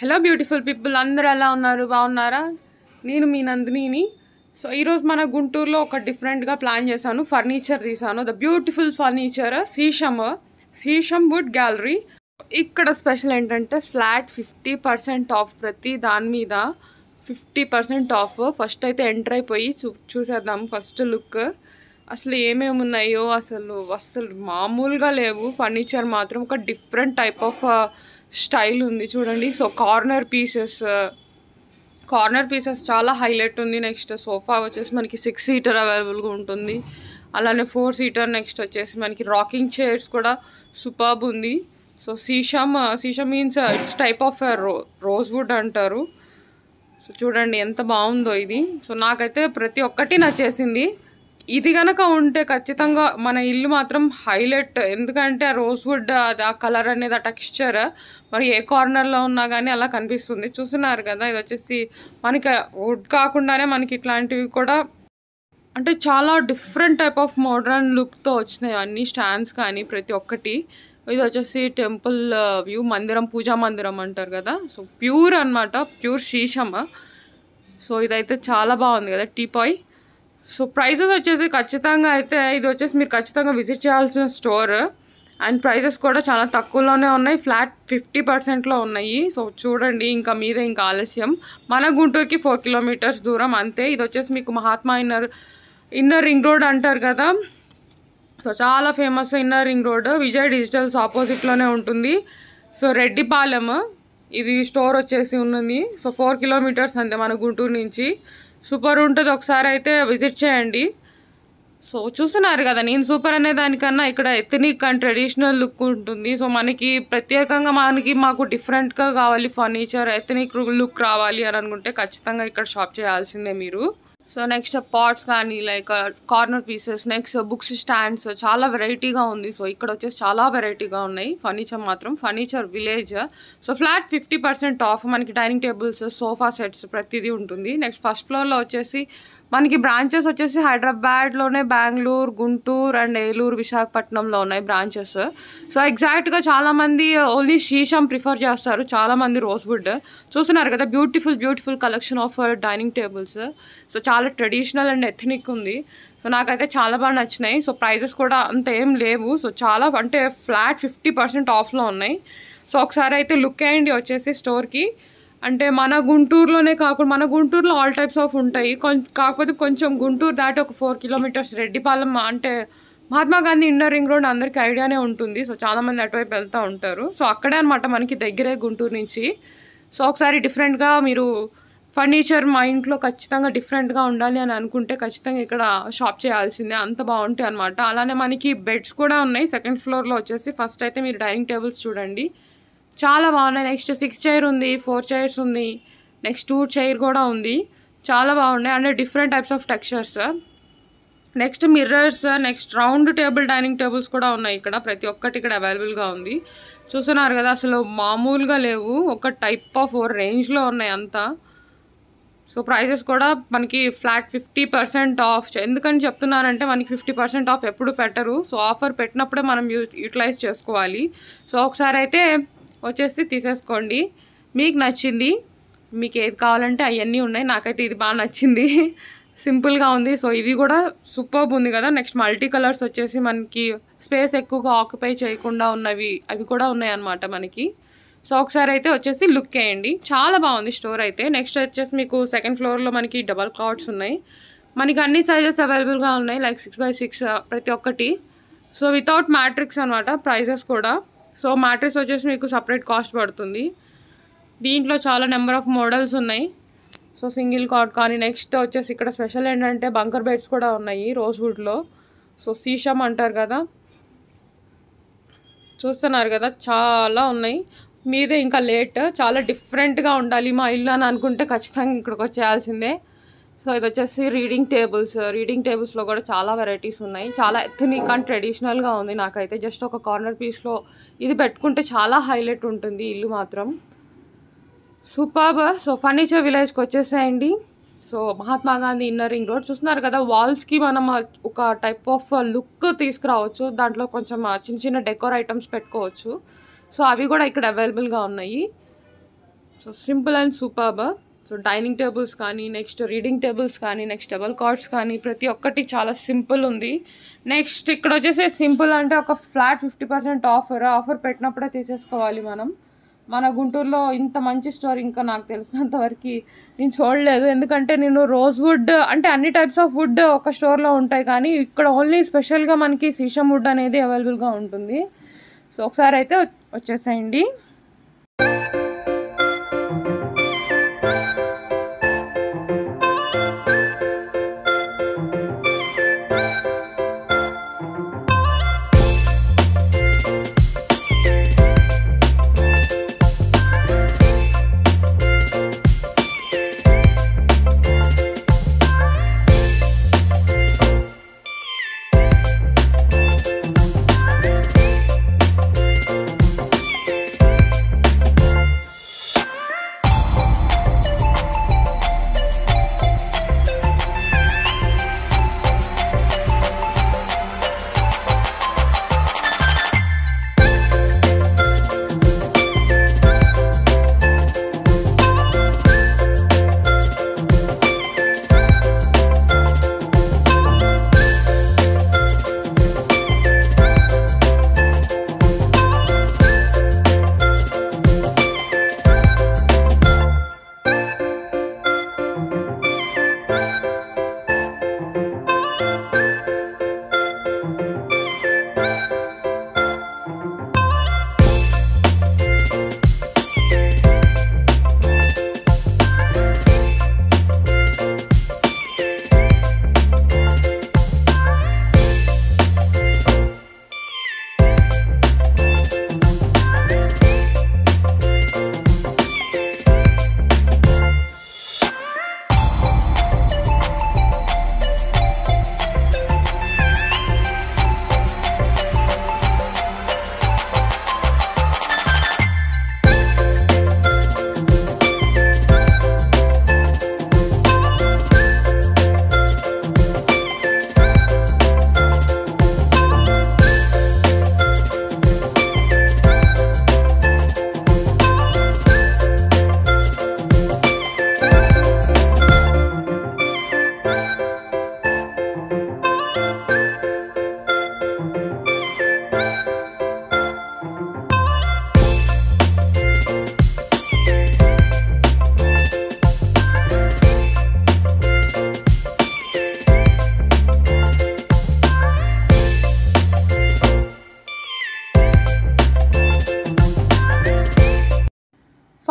Hello beautiful people, అందరూ ఎలా ఉన్నారు బాగున్నారా నేను మీ నందినిని సో ఈ రోజు మన గుంటూరులో ఒక డిఫరెంట్ గా ప్లాన్ చేశాను ఫర్నిచర్ తీసాను the beautiful furniture sheesham wood gallery ఇక్కడ స్పెషల్ ఏంటంటే ఫ్లాట్ 50% ఆఫ్ ప్రతి దాని మీద 50% ఆఫ్ ఫస్ట్ అయితే ఎంటర్ అయిపోయి చూసేద్దాం ఫస్ట్ లుక్ అసలు ఏమేం ఉన్నాయో అసలు మామూలుగా లేవు ఫర్నిచర్ మాత్రం ఒక డిఫరెంట్ టైప్ ఆఫ్ స్టైల్ ఉంది చూడండి సో కార్నర్ పీసెస్ చాలా హైలైట్ ఉంది నెక్స్ట్ సోఫా వచ్చేసి మనకి 6-seater అవైలబుల్ గా ఉంటుంది అలానే 4-seater నెక్స్ట్ వచ్చేసి మనకి రాకింగ్ చైర్స్ కూడా సూపర్బ్ ఉంది so sheesham means it's type of rose wood అంటారు సో చూడండి ఎంత బాగుందో ఇది సో నాకైతే ప్రతి ఒక్కటి నచ్చేసింది ఇది గనక ఉంటే ఖచ్చితంగా మన ఇల్లు మాత్రం హైలైట్ ఎందుకంటే రోజ్వుడ్ ఆ కలర్ అనేది ఆ టెక్స్చర్ మరి ఏ కార్నర్లో ఉన్నా కానీ అలా కనిపిస్తుంది చూస్తున్నారు కదా ఇది వచ్చేసి మనకి వుడ్ కాకుండానే మనకి ఇట్లాంటివి కూడా అంటే చాలా డిఫరెంట్ టైప్ ఆఫ్ మోడర్న్ లుక్తో వచ్చినాయి అన్ని స్టాండ్స్ కానీ ప్రతి ఒక్కటి ఇది వచ్చేసి టెంపుల్ వ్యూ మందిరం పూజా మందిరం అంటారు కదా సో ప్యూర్ అనమాట ప్యూర్ శీశమ సో ఇదైతే చాలా బాగుంది కదా టీపాయ్ సో ప్రైజెస్ వచ్చేసి ఖచ్చితంగా అయితే ఇది వచ్చేసి మీరు ఖచ్చితంగా విజిట్ చేయాల్సిన స్టోర్ అండ్ ప్రైజెస్ కూడా చాలా తక్కువలోనే ఉన్నాయి ఫ్లాట్ 50%లో ఉన్నాయి సో చూడండి ఇంకా మీద ఇంకా ఆలస్యం మన గుంటూరుకి 4 కిలోమీటర్స్ దూరం అంతే ఇది వచ్చేసి మీకు మహాత్మా ఇన్నర్ రింగ్ రోడ్ అంటారు కదా సో చాలా famous inner ring road Vijay digitals ఆపోజిట్లోనే ఉంటుంది సో రెడ్డిపాలెం ఇది స్టోర్ వచ్చేసి ఉన్నది సో 4 కిలోమీటర్స్ అంతే మన గుంటూరు నుంచి సూపర్ ఉంటుంది ఒకసారి అయితే విజిట్ చేయండి సో చూస్తున్నారు కదా నేను సూపర్ అనే దానికన్నా ఇక్కడ ఎథనిక్ అండ్ ట్రెడిషనల్ లుక్ ఉంటుంది సో మనకి ప్రత్యేకంగా మాకు డిఫరెంట్గా కావాలి ఫర్నిచర్ ఎథనిక్ లుక్ రావాలి అని అనుకుంటే ఖచ్చితంగా ఇక్కడ షాప్ చేయాల్సిందే మీరు సో నెక్స్ట్ పాట్స్ కానీ like corner pieces next books stands చాలా వెరైటీగా ఉంది సో ఇక్కడ వచ్చేసి చాలా వెరైటీగా ఉన్నాయి ఫర్నిచర్ మాత్రం furniture village so flat 50% off మనకి డైనింగ్ టేబుల్స్ సోఫా సెట్స్ ప్రతిదీ ఉంటుంది నెక్స్ట్ ఫస్ట్ ఫ్లోర్లో వచ్చేసి మనకి బ్రాంచెస్ వచ్చేసి హైదరాబాద్లోనే బెంగళూరు గుంటూరు అండ్ ఏలూరు విశాఖపట్నంలో ఉన్నాయి బ్రాంచెస్ సో ఎగ్జాక్ట్గా చాలామంది ఓన్లీ శీశం ప్రిఫర్ చేస్తారు చాలామంది రోజ్వుడ్ చూస్తున్నారు కదా beautiful collection of dining tables so చాలా ట్రెడిషనల్ అండ్ ఎథనిక్ ఉంది సో నాకైతే చాలా బాగా నచ్చినాయి సో ప్రైజెస్ కూడా అంత ఏం లేవు సో చాలా అంటే ఫ్లాట్ 50% ఆఫ్లో ఉన్నాయి సో ఒకసారి అయితే లుక్ అయ్యండి వచ్చేసి స్టోర్కి అంటే మన గుంటూరులోనే కాకుండా మన గుంటూరులో ఆల్ టైప్స్ ఆఫ్ ఉంటాయి కాకపోతే కొంచెం గుంటూరు దాటి ఒక 4 కిలోమీటర్స్ రెడ్డిపాలెం అంటే Mahatma Gandhi indoor ring road అందరికీ ఐడియానే ఉంటుంది సో చాలామంది అటువైపు వెళ్తూ ఉంటారు సో అక్కడే అనమాట మనకి దగ్గరే గుంటూరు నుంచి సో ఒకసారి డిఫరెంట్గా మీరు ఫర్నిచర్ మా ఇంట్లో ఖచ్చితంగా డిఫరెంట్గా ఉండాలి అని అనుకుంటే ఖచ్చితంగా ఇక్కడ షాప్ చేయాల్సిందే అంత బాగుంటాయి అనమాట అలానే మనకి బెడ్స్ కూడా ఉన్నాయి సెకండ్ ఫ్లోర్లో వచ్చేసి ఫస్ట్ అయితే మీరు డైనింగ్ టేబుల్స్ చూడండి చాలా బాగున్నాయి నెక్స్ట్ 6 చైర్ ఉంది 4 చైర్స్ ఉంది నెక్స్ట్ 2 చైర్ కూడా ఉంది చాలా బాగున్నాయి and different types of textures next mirrors next round table dining tables కూడా ఉన్నాయి ఇక్కడ ప్రతి ఒక్కటి ఇక్కడ అవైలబుల్గా ఉంది చూస్తున్నారు కదా అసలు మామూలుగా లేవు ఒక టైప్ ఆఫ్ రేంజ్లో ఉన్నాయి అంతా సో ప్రైజెస్ కూడా మనకి ఫ్లాట్ 50% ఆఫ్ ఎందుకని చెప్తున్నానంటే మనకి 50% ఆఫ్ ఎప్పుడు పెట్టరు సో ఆఫర్ పెట్టినప్పుడే మనం యూటిలైజ్ చేసుకోవాలి సో ఒకసారి అయితే వచ్చేసి తీసేసుకోండి మీకు నచ్చింది మీకు ఏది కావాలంటే అవన్నీ ఉన్నాయి నాకైతే ఇది బాగా నచ్చింది సింపుల్గా ఉంది సో ఇది కూడా సూపర్బ్ ఉంది కదా నెక్స్ట్ మల్టీ కలర్స్ వచ్చేసి మనకి స్పేస్ ఎక్కువగా ఆక్యుపై చేయకుండా ఉన్నవి అవి కూడా ఉన్నాయన్నమాట మనకి సో ఒకసారి అయితే వచ్చేసి లుక్ చేయండి చాలా బాగుంది స్టోర్ అయితే నెక్స్ట్ వచ్చేసి మీకు సెకండ్ ఫ్లోర్లో మనకి డబల్ కాట్స్ ఉన్నాయి మనకి అన్ని సైజెస్ అవైలబుల్గా ఉన్నాయి లైక్ 6x6 ప్రతి ఒక్కటి సో వితౌట్ మ్యాట్రిక్స్ అనమాట ప్రైజెస్ కూడా సో మ్యాట్రిక్స్ వచ్చేసి మీకు సపరేట్ కాస్ట్ పడుతుంది దీంట్లో చాలా నెంబర్ ఆఫ్ మోడల్స్ ఉన్నాయి సో సింగిల్ కాట్ కానీ నెక్స్ట్ వచ్చేసి ఇక్కడ స్పెషల్ ఏంటంటే బంకర్ బెడ్స్ కూడా ఉన్నాయి రోజ్వుడ్లో సో శీశం అంటారు కదా చూస్తున్నారు కదా చాలా ఉన్నాయి మీదే ఇంకా లేట్ చాలా డిఫరెంట్గా ఉండాలి మా ఇల్లు అని అనుకుంటే ఖచ్చితంగా ఇక్కడికి వచ్చేయాల్సిందే సో ఇది వచ్చేసి రీడింగ్ టేబుల్స్లో కూడా చాలా వెరైటీస్ ఉన్నాయి చాలా ఎథనిక్ అండ్ ట్రెడిషనల్గా ఉంది నాకైతే జస్ట్ ఒక కార్నర్ పీస్లో ఇది పెట్టుకుంటే చాలా హైలైట్ ఉంటుంది ఇల్లు మాత్రం సూపర్బ్ సో ఫర్నిచర్ విలేజ్కి వచ్చేసేయండి so Mahatma Gandhi inner ring road చూస్తున్నారు కదా వాల్స్కి మనం ఒక టైప్ ఆఫ్ లుక్ తీసుకురావచ్చు దాంట్లో కొంచెం చిన్న డెకోర్ ఐటమ్స్ పెట్టుకోవచ్చు సో అవి కూడా ఇక్కడ అవైలబుల్గా ఉన్నాయి So simple and superb. So dining tables kaani, next reading tables kaani, next table cots kaani, prati okkati chala simple undi. Next ikkada vachese simple ante oka flat 50% offer pettinappude teeseskovali manam. మన గుంటూరులో ఇంత మంచి store ఇంకా నాకు తెలిసినంత వరకు నేను చూడలేదు. ఎందుకంటే నేను రోజ్ వుడ్ అంటే అన్ని టైప్స్ ఆఫ్ వుడ్ ఒక స్టోర్లో ఉంటాయి, కానీ ఇక్కడ ఓన్లీ స్పెషల్గా మనకి శీషం వుడ్ అనేది అవైలబుల్గా ఉంటుంది. సో ఒకసారి అయితే వచ్చేసేయండి.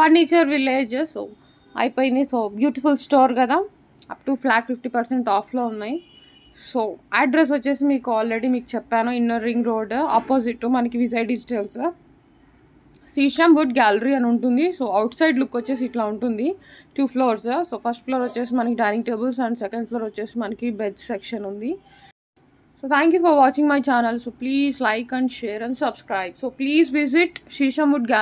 Furniture Village, so అయిపోయింది. సో బ్యూటిఫుల్ స్టోర్ కదా, అప్ టు ఫ్లాట్ 50% ఆఫ్లో ఉన్నాయి. సో అడ్రస్ వచ్చేసి మీకు ఆల్రెడీ మీకు చెప్పాను, ఇన్నర్ రింగ్ రోడ్ ఆపోజిట్ మనకి Vijay digitals sheesham wood gallery అని ఉంటుంది. సో అవుట్ సైడ్ లుక్ వచ్చేసి ఇట్లా ఉంటుంది. 2 floors. సో ఫస్ట్ ఫ్లోర్ వచ్చేసి మనకి dining tables and second floor వచ్చేసి మనకి బెడ్ సెక్షన్ ఉంది. So thank you for watching my channel. So please like and share and subscribe. So please visit Sheesham Wood Gallery.